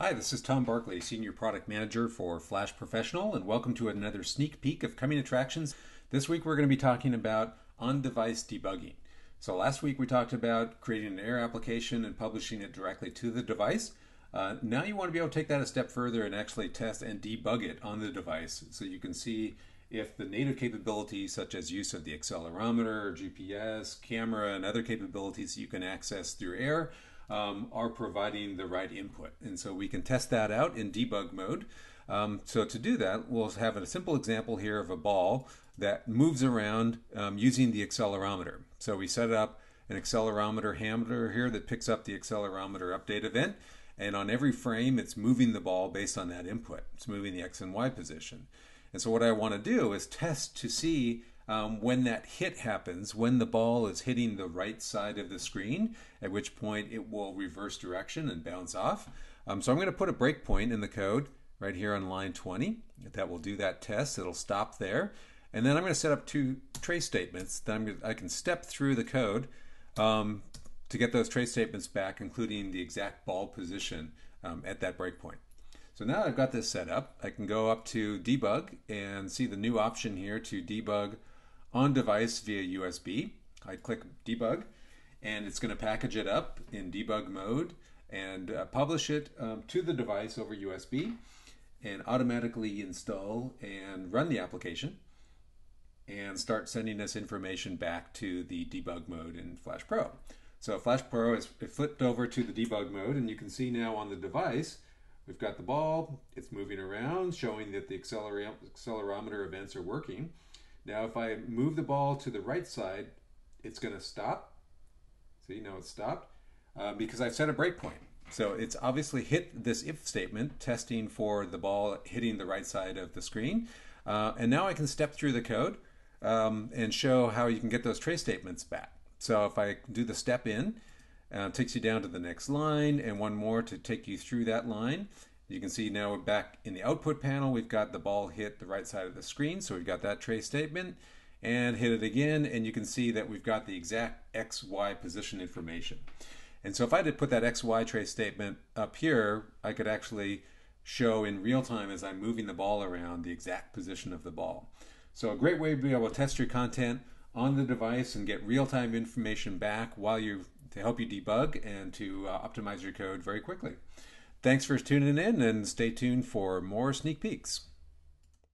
Hi, this is Tom Barclay, Senior Product Manager for Flash Professional, and welcome to another sneak peek of coming attractions. This week we're going to be talking about on-device debugging. So last week we talked about creating an AIR application and publishing it directly to the device. Now you want to be able to take that a step further and actually test and debug it on the device, so you can see if the native capabilities such as use of the accelerometer, GPS, camera, and other capabilities you can access through AIR are providing the right input. And so we can test that out in debug mode. So to do that, we'll have a simple example here of a ball that moves around using the accelerometer. So we set up an accelerometer handler here that picks up the accelerometer update event. And on every frame, it's moving the ball based on that input. It's moving the X and Y position. And so what I want to do is test to see when that hit happens, when the ball is hitting the right side of the screen, at which point it will reverse direction and bounce off. So I'm going to put a breakpoint in the code right here on line 20. That will do that test. It'll stop there. And then I'm going to set up two trace statements that I can step through the code to get those trace statements back, including the exact ball position at that breakpoint. So now that I've got this set up, I can go up to debug and see the new option here to debug on device via USB. I click debug and it's going to package it up in debug mode and publish it to the device over USB and automatically install and run the application and start sending us information back to the debug mode in Flash Pro. So Flash Pro is flipped over to the debug mode, and you can see now on the device, we've got the ball, it's moving around, showing that the accelerometer events are working. Now if I move the ball to the right side, it's gonna stop. See, now it's stopped because I've set a breakpoint. So it's obviously hit this if statement, testing for the ball hitting the right side of the screen. And now I can step through the code and show how you can get those trace statements back. So if I do the step in, it takes you down to the next line and one more to take you through that line. You can see now we're back in the output panel. We've got the ball hit the right side of the screen. So we've got that trace statement and hit it again. And you can see that we've got the exact X, Y position information. And so if I did put that X, Y trace statement up here, I could actually show in real time as I'm moving the ball around the exact position of the ball. So a great way to be able to test your content on the device and get real-time information back to help you debug and to optimize your code very quickly. Thanks for tuning in, and stay tuned for more sneak peeks.